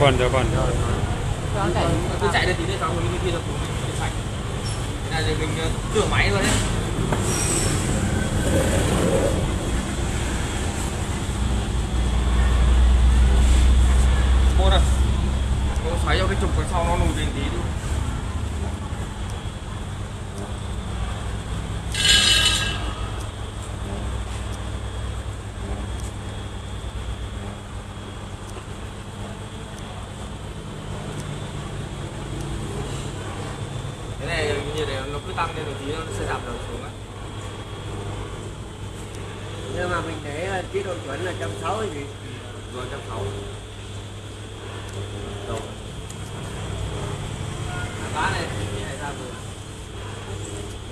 Đỡ phần. Cứ chạy lên tí nữa xong rồi cái kia là cũng sạch. Thế này mình rửa máy rồi đấy. Cô này, cô xoáy cho cái trục cái sau nó lùi lên tí đi. Nó cứ tăng lên một tí nó sẽ giảm đầu xuống á. Nhưng mà mình thấy là cái độ chuẩn là 160 gì? Rồi 160. Đâu? Cá này thì này ra vừa.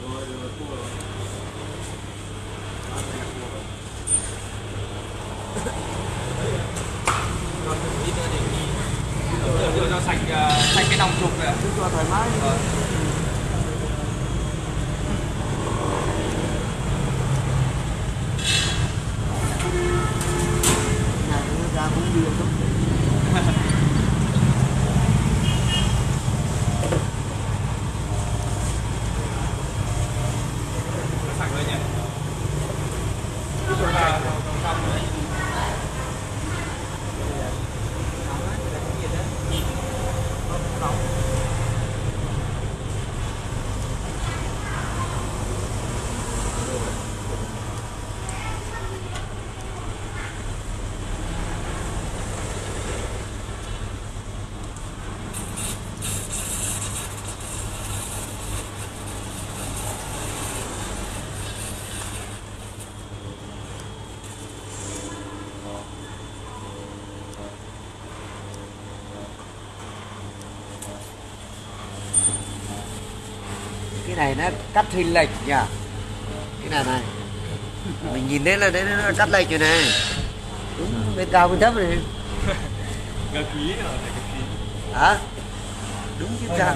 Rồi cua rồi. Cho thử ít nữa để đi. Cho sạch cái đồng trục này. Cứ cho thoải mái. Này nó cắt hình lệch nhỉ, cái này mình nhìn thấy là đấy nó cắt lệch rồi này, đúng bên cao bên thấp này. Gà khí rồi này, gà khí. Hả? Đúng chứ sao?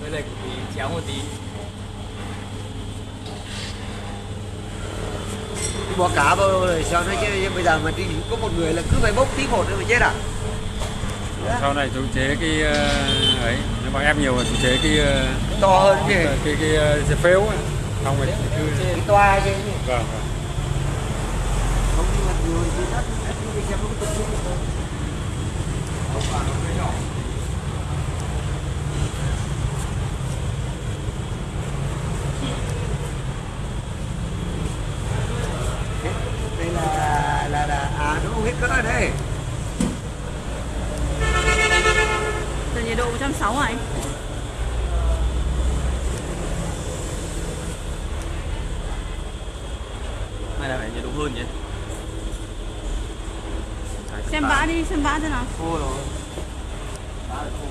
Đây là cái chéo một tí. Bỏ cá bao rồi sao nó chứ bây giờ mà đi có một người là cứ phải bốc tí bột nữa mà chết à? Sau này chúng chế cái ấy, nếu mà em nhiều là chúng chế cái to hơn cái phếu ấy, không phải cái toa chứ. Vâng. Không mặt nhiều thì đất, cái xem nó có tập trung được không? Không phải nó hơi nhỏ. Đây là nó không hết cỡ rồi đây. Nhiệt độ 160 anh. Này là phải nhiệt độ hơn nhỉ. Xem vã đi, xem vã thế nào. Khô rồi. Vã là khô rồi.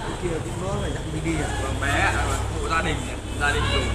Cái kia cái mỡ này dặn đi đi à? Vâng bé, hộ gia đình nhỉ, gia đình dùng.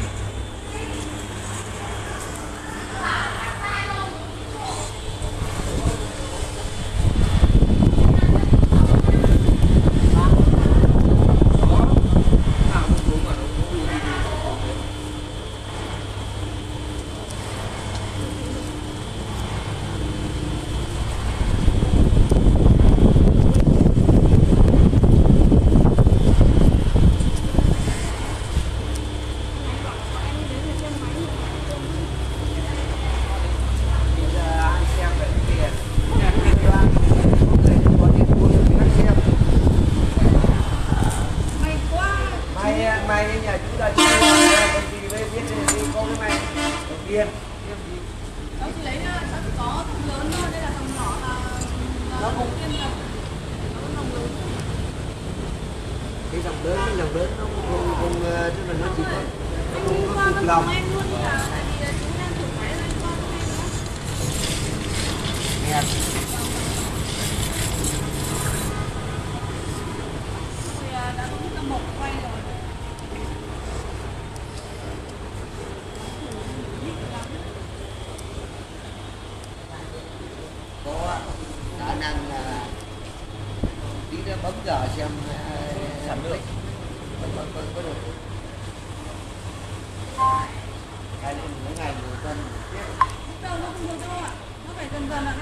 Nó Cứ phải dần dần là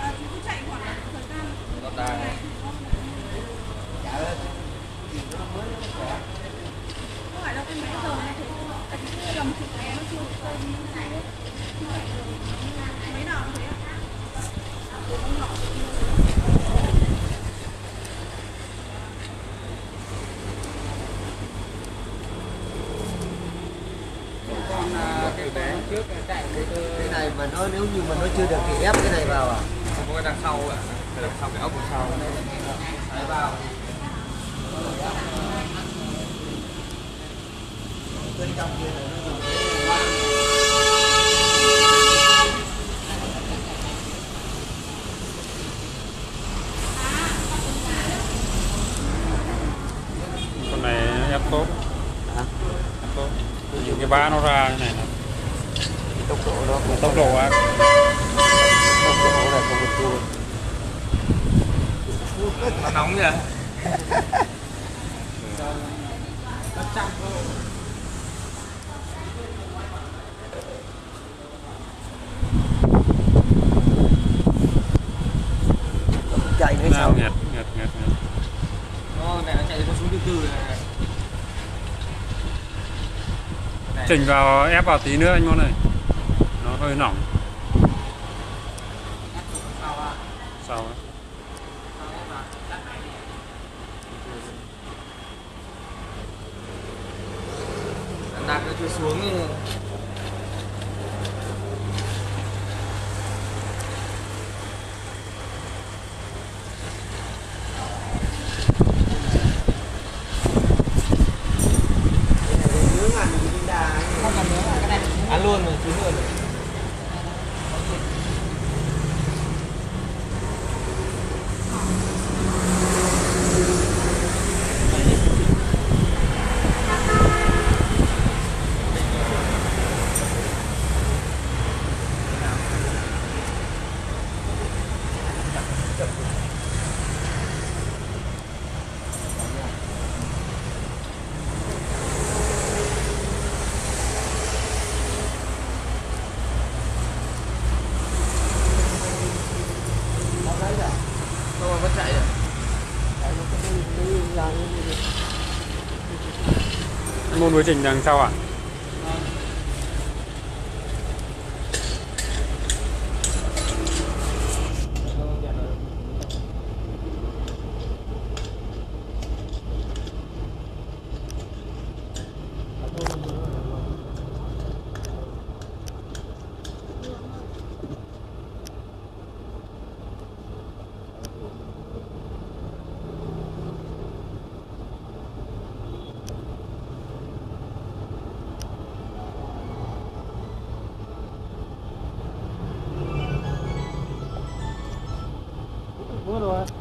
bác chú chạy khoảng thời gian này. Không phải là cái máy giờ này thì là một chục bé nó chưa có như thế này. Mấy nào thế? Không nhỏ. Cái này mà nó nếu như mà nó chưa được thì ép cái này vào à? Không có cái đằng sau ạ, cái đằng sau cái ốc đằng sau. Đấy vào. Bên trong kia là nó dùng cái con này ép tốt. Hả? Ép tốt. Cái vá nó ra như này. Tốc độ đó, tốc độ là không được chua. Nó nóng vậy. Nó chăng thôi. Chạy thế sao? Ngẹt. Nó này nó chạy nó xuống từ này. Chỉnh vào ép vào tí nữa anh Môn này. Hơi nóng. Sao? Đặt nó chưa xuống. Không cần nướng cái này. Ăn luôn rồi, chín luôn rồi. Môn quy trình đằng sau ạ. What do I?